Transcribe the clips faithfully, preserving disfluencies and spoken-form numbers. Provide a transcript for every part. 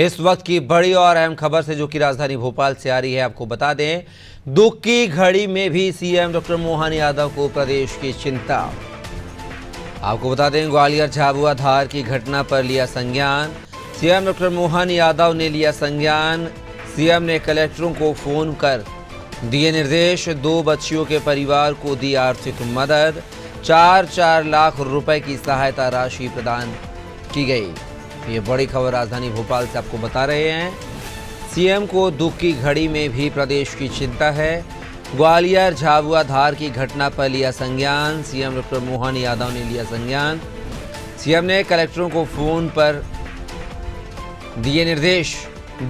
इस वक्त की बड़ी और अहम खबर से जो कि राजधानी भोपाल से आ रही है, आपको बता दें दुख की घड़ी में भी सीएम डॉक्टर मोहन यादव को प्रदेश की चिंता। आपको बता दें ग्वालियर झाबुआ धार की घटना पर लिया संज्ञान, सीएम डॉक्टर मोहन यादव ने लिया संज्ञान। सीएम ने कलेक्टरों को फोन कर दिए निर्देश, दो बच्चियों के परिवार को दी आर्थिक मदद, चार चार लाख रुपए की सहायता राशि प्रदान की गई। ये बड़ी खबर राजधानी भोपाल से आपको बता रहे हैं। सीएम को दुख की घड़ी में भी प्रदेश की चिंता है। ग्वालियर झाबुआ धार की घटना पर लिया संज्ञान, सीएम डॉक्टर मोहन यादव ने लिया संज्ञान। सीएम ने कलेक्टरों को फोन पर दिए निर्देश,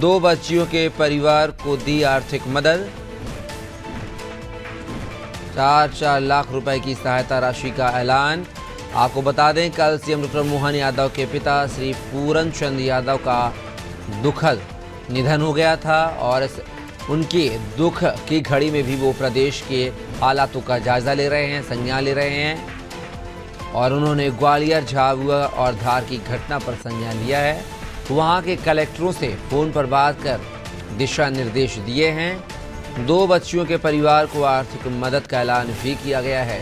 दो बच्चियों के परिवार को दी आर्थिक मदद, चार चार लाख रुपए की सहायता राशि का ऐलान। आपको बता दें कल सीएम डॉक्टर मोहन यादव के पिता श्री पूरनचंद यादव का दुखद निधन हो गया था और उनकी दुख की घड़ी में भी वो प्रदेश के हालातों का जायजा ले रहे हैं, संज्ञान ले रहे हैं और उन्होंने ग्वालियर झाबुआ और धार की घटना पर संज्ञान लिया है। वहां के कलेक्टरों से फ़ोन पर बात कर दिशा निर्देश दिए हैं। दो बच्चियों के परिवार को आर्थिक मदद का ऐलान भी किया गया है।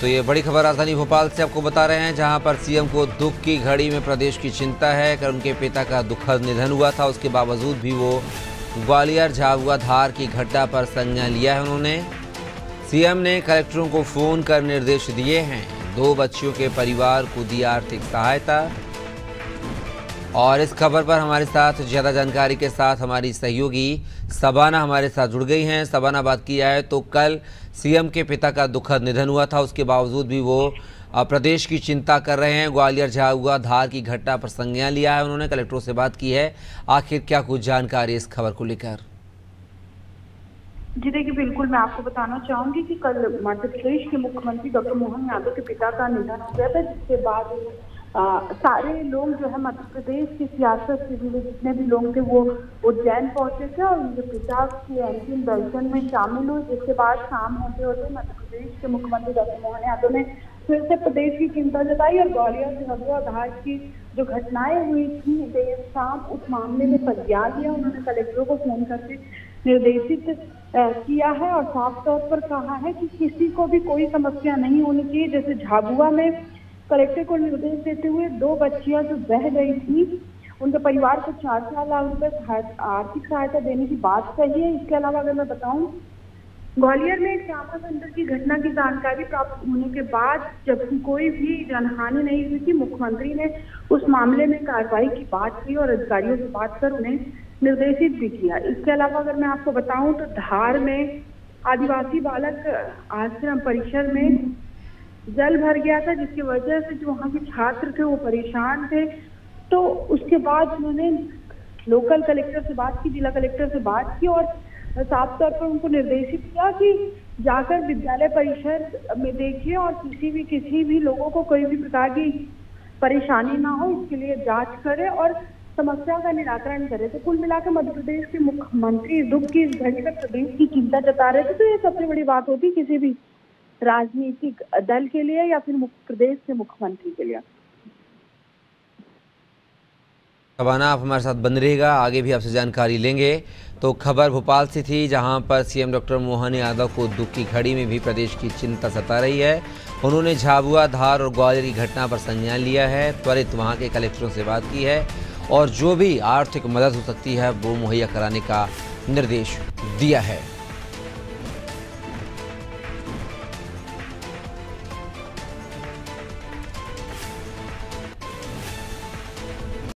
तो ये बड़ी खबर राजधानी भोपाल से आपको बता रहे हैं, जहां पर सीएम को दुख की घड़ी में प्रदेश की चिंता है। कर उनके पिता का दुखद निधन हुआ था, उसके बावजूद भी वो ग्वालियर झाबुआ धार की घटना पर संज्ञान लिया है उन्होंने। सीएम ने कलेक्टरों को फ़ोन कर निर्देश दिए हैं, दो बच्चियों के परिवार को दी आर्थिक सहायता। और इस खबर पर हमारे साथ ज़्यादा जानकारी के साथ हमारी सहयोगी सबाना हमारे साथ जुड़ गई हैं। सबाना, बात की जाए तो कल सीएम के पिता का दुखद निधन हुआ था, उसके बावजूद भी वो प्रदेश की चिंता कर रहे हैं। ग्वालियर झाबुआ धार की घटना पर संज्ञान लिया है उन्होंने, कलेक्टरों से बात की है। आखिर क्या कुछ जानकारी इस खबर को लेकर? जी देखिए, बिल्कुल मैं आपको बताना चाहूंगी कि कल मध्य प्रदेश के मुख्यमंत्री डॉक्टर मोहन यादव के पिता का निधन हो गया था, जिसके बाद आ, सारे लोग जो है मध्य प्रदेश की सियासत से जुड़े जितने भी लोग थे वो उज्जैन पहुंचे थे और उनके पिता के अंतिम दर्शन में शामिल हुए। जिसके बाद शाम होते होते मध्य प्रदेश के मुख्यमंत्री डॉक्टर मोहन यादव ने फिर से प्रदेश की चिंता जताई और ग्वालियर झाबुआ धार की जो घटनाएं हुई थी देर शाम, उस मामले में संज्ञान लिया। उन्होंने कलेक्टरों को फोन करके निर्देशित किया है और साफ तौर पर कहा है कि किसी को भी कोई समस्या नहीं होनी चाहिए। जैसे झाबुआ में कलेक्टर को निर्देश देते हुए दो बच्चियां जो बह गई थी उनके परिवार को चार चार लाख रुपए आर्थिक सहायता देने की बात कही है। इसके अलावा अगर मैं बताऊं, ग्वालियर में एक ट्रामा सेंटर की घटना की जानकारी प्राप्त होने के बाद जबकि कोई भी जनहानि नहीं हुई थी, मुख्यमंत्री ने उस मामले में कार्रवाई की बात की और अधिकारियों से बात कर उन्हें निर्देशित भी किया। इसके अलावा अगर मैं आपको बताऊं तो धार में आदिवासी बालक आश्रम परिसर में जल भर गया था, जिसकी वजह से जो वहाँ के छात्र थे वो परेशान थे। तो उसके बाद उन्होंने लोकल कलेक्टर से बात की, जिला कलेक्टर से बात की और साफ तौर पर उनको निर्देशित किया कि जाकर विद्यालय परिसर में देखिए और किसी भी किसी भी लोगों को कोई भी प्रकार की परेशानी ना हो, इसके लिए जांच करें और समस्या का निराकरण करें। तो कुल मिलाकर मध्य प्रदेश के मुख्यमंत्री दुख की इस घड़ी पर प्रदेश की चिंता जता रहे थे। तो ये सबसे बड़ी बात होती किसी भी राजनीतिक दल के लिए या फिर प्रदेश के मुख्यमंत्री के लिए। सबाना, आप हमारे साथ बन रहेगा, आगे भी आपसे जानकारी लेंगे। तो खबर भोपाल से थी, जहां पर सीएम डॉक्टर मोहन यादव को दुख की घड़ी में भी प्रदेश की चिंता सता रही है। उन्होंने झाबुआ धार और ग्वालियर की घटना पर संज्ञान लिया है, त्वरित वहां के कलेक्टरों से बात की है और जो भी आर्थिक मदद हो सकती है वो मुहैया कराने का निर्देश दिया है।